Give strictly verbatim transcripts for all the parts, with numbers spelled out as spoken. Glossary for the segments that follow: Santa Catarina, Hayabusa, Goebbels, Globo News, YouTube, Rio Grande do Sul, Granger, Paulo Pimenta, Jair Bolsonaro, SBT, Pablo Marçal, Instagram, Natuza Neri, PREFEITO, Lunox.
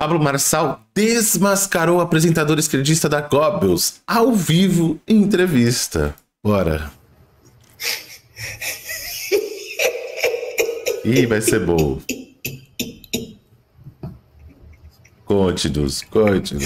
Pablo Marçal desmascarou o apresentador esquerdista da Goebbels ao vivo em entrevista. Bora. Ih, vai ser bom. Conte-nos, conte-nos.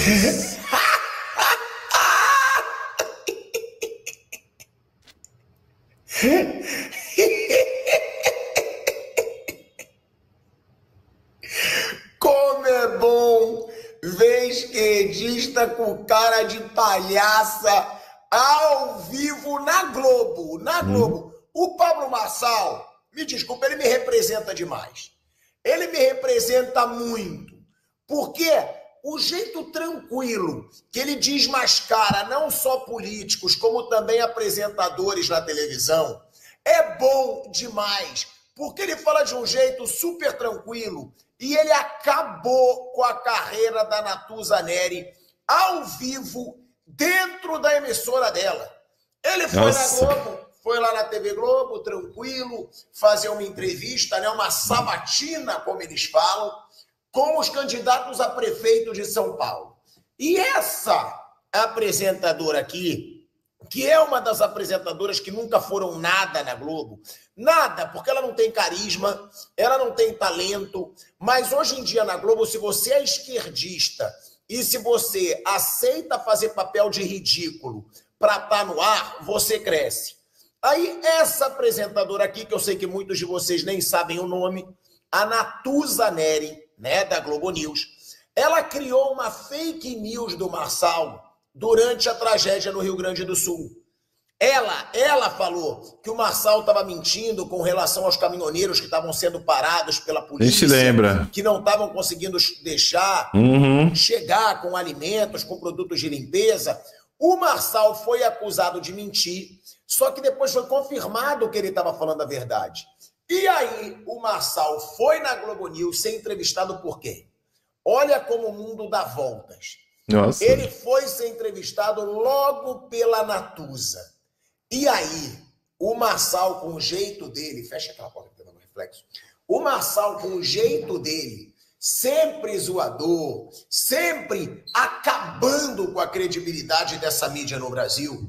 Como é bom ver esquerdista com cara de palhaça ao vivo na Globo, na Globo. Hum. O Pablo Marçal, me desculpa, ele me representa demais. Ele me representa muito. Porque o jeito tranquilo que ele desmascara não só políticos, como também apresentadores na televisão, é bom demais. Porque ele fala de um jeito super tranquilo e ele acabou com a carreira da Natuza Neri ao vivo dentro da emissora dela. Ele foi Nossa. na Globo... Foi lá na T V Globo, tranquilo, fazer uma entrevista, né, uma sabatina, como eles falam, com os candidatos a prefeito de São Paulo. E essa apresentadora aqui, que é uma das apresentadoras que nunca foram nada na Globo, nada, porque ela não tem carisma, ela não tem talento, mas hoje em dia na Globo, se você é esquerdista e se você aceita fazer papel de ridículo para estar no ar, você cresce. Aí, essa apresentadora aqui, que eu sei que muitos de vocês nem sabem o nome, a Natuza Neri, né, da Globo News, ela criou uma fake news do Marçal durante a tragédia no Rio Grande do Sul. Ela, ela falou que o Marçal estava mentindo com relação aos caminhoneiros que estavam sendo parados pela polícia, lembra. que não estavam conseguindo deixar uhum. chegar com alimentos, com produtos de limpeza. O Marçal foi acusado de mentir, só que depois foi confirmado que ele estava falando a verdade. E aí o Marçal foi na Globo News ser entrevistado por quem? Olha como o mundo dá voltas. Nossa. Ele foi ser entrevistado logo pela Natuza. E aí o Marçal, com o jeito dele... Fecha aquela porta que eu não reflexo. O Marçal, com o jeito dele, sempre zoador, sempre acabando com a credibilidade dessa mídia no Brasil...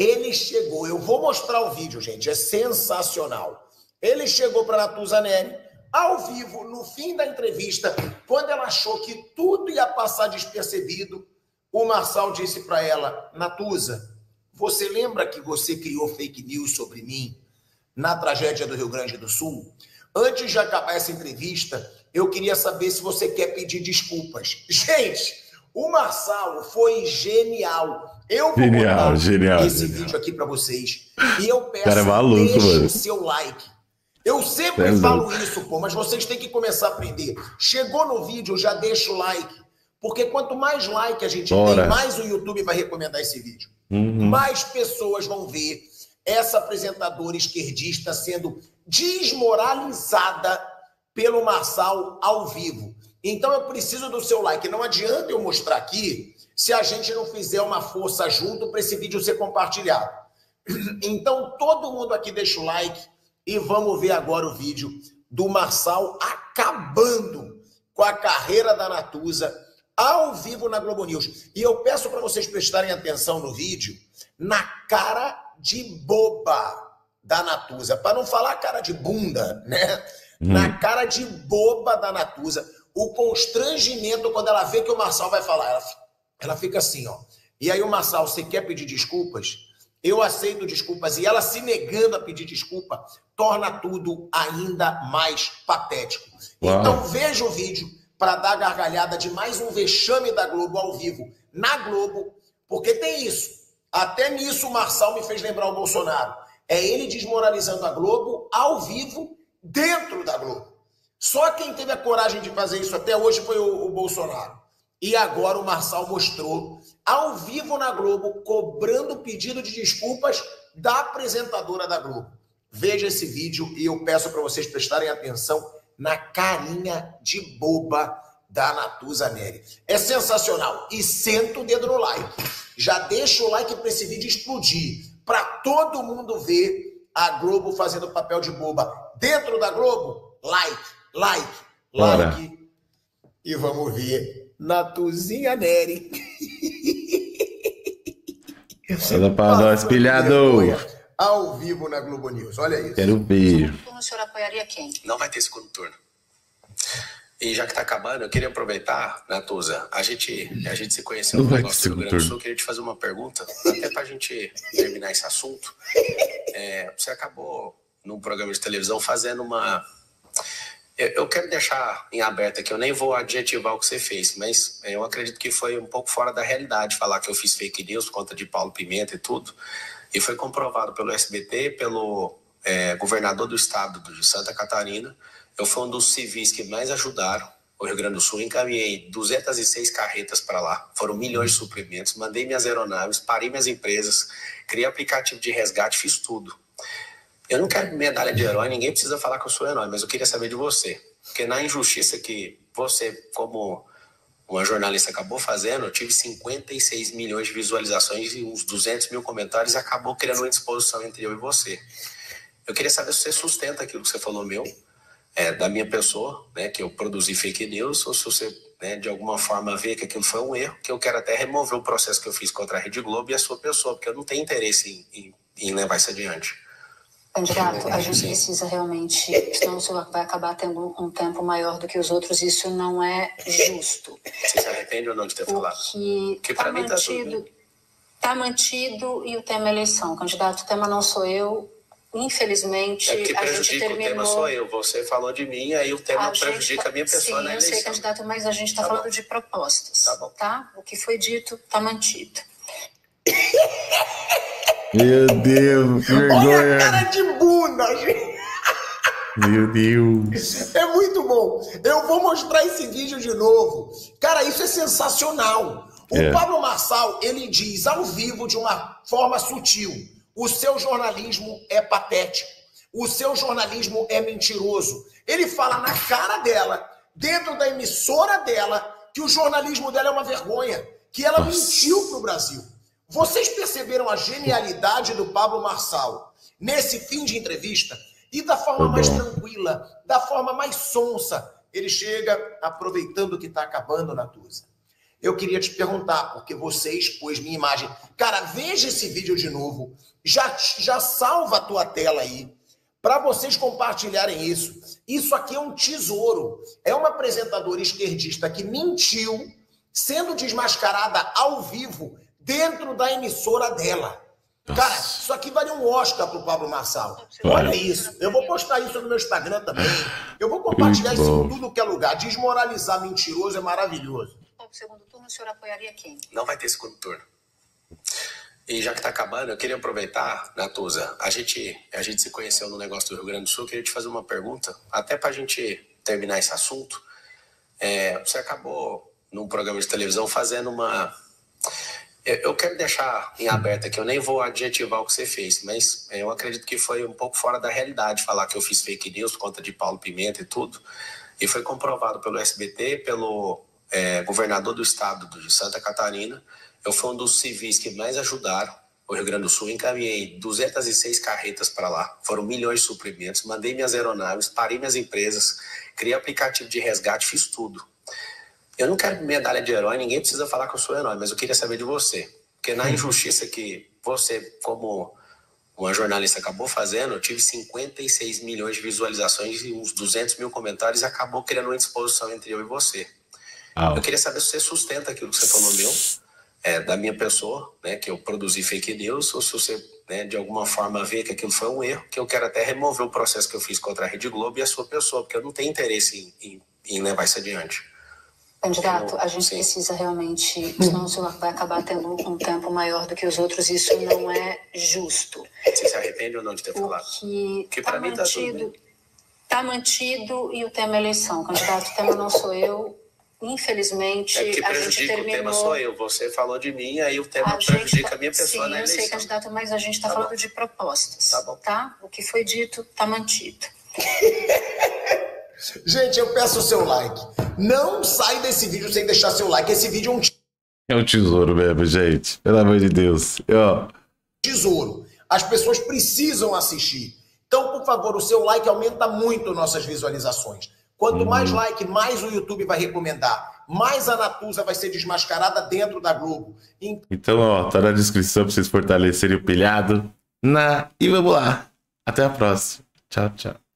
Ele chegou, eu vou mostrar o vídeo, gente, é sensacional. Ele chegou para Natuza Neri, ao vivo, no fim da entrevista, quando ela achou que tudo ia passar despercebido, o Marçal disse para ela: Natuza, você lembra que você criou fake news sobre mim na tragédia do Rio Grande do Sul? Antes de acabar essa entrevista, eu queria saber se você quer pedir desculpas. Gente, o Marçal foi genial. Eu vou genial, genial, esse genial. vídeo aqui pra vocês. E eu peço, cara, é maluco, deixe mano. o seu like. Eu sempre é falo louco. isso, pô, mas vocês têm que começar a aprender. Chegou no vídeo, já deixa o like. Porque quanto mais like a gente Bora. tem, mais o YouTube vai recomendar esse vídeo. Uhum. Mais pessoas vão ver essa apresentadora esquerdista sendo desmoralizada pelo Marçal ao vivo. Então eu preciso do seu like. Não adianta eu mostrar aqui se a gente não fizer uma força junto para esse vídeo ser compartilhado. Então todo mundo aqui deixa o like e vamos ver agora o vídeo do Marçal acabando com a carreira da Natuza ao vivo na Globo News. E eu peço para vocês prestarem atenção no vídeo na cara de boba da Natuza, para não falar cara de bunda, né? Hum. Na cara de boba da Natuza. O constrangimento quando ela vê que o Marçal vai falar. Ela, ela fica assim, ó. E aí o Marçal: você quer pedir desculpas? Eu aceito desculpas. E ela se negando a pedir desculpa torna tudo ainda mais patético. Uau. Então veja o vídeo para dar gargalhada de mais um vexame da Globo ao vivo na Globo, porque tem isso. Até nisso o Marçal me fez lembrar o Bolsonaro. É ele desmoralizando a Globo ao vivo dentro da Globo. Só quem teve a coragem de fazer isso até hoje foi o, o Bolsonaro. E agora o Marçal mostrou, ao vivo na Globo, cobrando pedido de desculpas da apresentadora da Globo. Veja esse vídeo e eu peço para vocês prestarem atenção na carinha de boba da Natuza Neri. É sensacional. E senta o dedo no like. Já deixa o like para esse vídeo explodir, para todo mundo ver a Globo fazendo papel de boba. Dentro da Globo, like. Like, like. Bora. e vamos ver Natuzinha Neri. Fala para nós, pilhado. Ao vivo na Globo News, olha isso. Quero ver. O senhor apoiaria quem? Não vai ter segundo turno. E já que tá acabando, eu queria aproveitar, Natuza, a gente, a gente se conheceu no negócio do Rio Grande do Sul, eu queria te fazer uma pergunta, até pra gente terminar esse assunto. É, você acabou, num programa de televisão, fazendo uma... Eu, eu quero deixar em aberto aqui, eu nem vou adjetivar o que você fez, mas eu acredito que foi um pouco fora da realidade falar que eu fiz fake news por conta de Paulo Pimenta e tudo, e foi comprovado pelo S B T, pelo é, governador do estado de Santa Catarina. Eu fui um dos civis que mais ajudaram o Rio Grande do Sul. Encaminhei duzentas e seis carretas para lá. Foram milhões de suprimentos. Mandei minhas aeronaves, parei minhas empresas, criei aplicativo de resgate, fiz tudo. Eu não quero medalha de herói, ninguém precisa falar que eu sou herói, mas eu queria saber de você. Porque na injustiça que você, como uma jornalista, acabou fazendo, eu tive cinquenta e seis milhões de visualizações e uns duzentos mil comentários e acabou criando uma disposição entre eu e você. Eu queria saber se você sustenta aquilo que você falou, meu... É, da minha pessoa, né, que eu produzi fake news, ou se você, né, de alguma forma vê que aquilo foi um erro, que eu quero até remover o processo que eu fiz contra a Rede Globo e a sua pessoa, porque eu não tenho interesse em, em, em levar isso adiante. Jato, a gente precisa realmente, senão o senhor vai acabar tendo um tempo maior do que os outros, isso não é justo. Você se arrepende ou não de ter falado? Que, que para mim tá tudo bem. Tá mantido e o tema é eleição. Candidato, o tema não sou eu. Infelizmente, é a gente terminou... O tema sou eu, você falou de mim, aí o tema a prejudica tá... a minha pessoa, né? Sim, eu sei, candidato, mas a gente está tá falando bom. de propostas, tá, bom. tá? O que foi dito, está mantido. Meu Deus, que vergonha. Olha a cara de bunda, gente. Meu Deus. É muito bom. Eu vou mostrar esse vídeo de novo. Cara, isso é sensacional. O é. Pablo Marçal, ele diz ao vivo de uma forma sutil: o seu jornalismo é patético. O seu jornalismo é mentiroso. Ele fala na cara dela, dentro da emissora dela, que o jornalismo dela é uma vergonha, que ela Nossa. mentiu pro Brasil. Vocês perceberam a genialidade do Pablo Marçal nesse fim de entrevista? E da forma mais tranquila, da forma mais sonsa, ele chega aproveitando que está acabando, Natuza. Eu queria te perguntar, porque você expôs minha imagem. Cara, veja esse vídeo de novo. Já, já salva a tua tela aí, para vocês compartilharem isso. Isso aqui é um tesouro. É uma apresentadora esquerdista que mentiu, sendo desmascarada ao vivo, dentro da emissora dela. Cara, isso aqui vale um Oscar pro Pablo Marçal. Olha isso. Eu vou postar isso no meu Instagram também. Eu vou compartilhar isso em tudo que é lugar. Desmoralizar mentiroso é maravilhoso. Segundo turno, o senhor apoiaria quem? Não vai ter segundo turno. E já que tá acabando, eu queria aproveitar, Natuza, a gente, a gente se conheceu no negócio do Rio Grande do Sul, eu queria te fazer uma pergunta, até pra gente terminar esse assunto. É, você acabou, num programa de televisão, fazendo uma... Eu, eu quero deixar em aberto aqui, eu nem vou adjetivar o que você fez, mas eu acredito que foi um pouco fora da realidade falar que eu fiz fake news por conta de Paulo Pimenta e tudo, e foi comprovado pelo S B T, pelo... É, governador do estado de Santa Catarina. Eu fui um dos civis que mais ajudaram o Rio Grande do Sul. Encaminhei duzentas e seis carretas para lá. Foram milhões de suprimentos. Mandei minhas aeronaves, parei minhas empresas, criei aplicativo de resgate, fiz tudo. Eu não quero medalha de herói, ninguém precisa falar que eu sou herói, mas eu queria saber de você. Porque na injustiça que você, como uma jornalista, acabou fazendo, eu tive cinquenta e seis milhões de visualizações e uns duzentos mil comentários e acabou criando uma disposição entre eu e você. Eu queria saber se você sustenta aquilo que você falou meu, é, da minha pessoa, né, que eu produzi fake news, ou se você, né, de alguma forma vê que aquilo foi um erro, que eu quero até remover o processo que eu fiz contra a Rede Globo e a sua pessoa, porque eu não tenho interesse em, em, em levar isso adiante. Candidato, então, a gente sim. precisa realmente, senão o senhor vai acabar tendo um tempo maior do que os outros, isso não é justo. Você se arrepende ou não de ter falado? Que, que para mim tá tudo bem. Tá mantido e o tema é eleição. Candidato, o tema não sou eu. Infelizmente, é que a gente terminou... O tema sou eu, você falou de mim, aí o tema a prejudica tá... a minha pessoa, Sim, né? Sim, eu sei, candidato, mas a gente está tá falando bom. de propostas, tá, bom. tá? O que foi dito, está mantido. Gente, eu peço o seu like. Não sai desse vídeo sem deixar seu like. Esse vídeo é um... É um tesouro mesmo, gente. Pelo amor de Deus. Eu... Tesouro. As pessoas precisam assistir. Então, por favor, o seu like aumenta muito nossas visualizações. Quanto mais like, mais o YouTube vai recomendar. Mais a Natuza vai ser desmascarada dentro da Globo. Então, ó, tá na descrição para vocês fortalecerem o pilhado. Na... E vamos lá. Até a próxima. Tchau, tchau.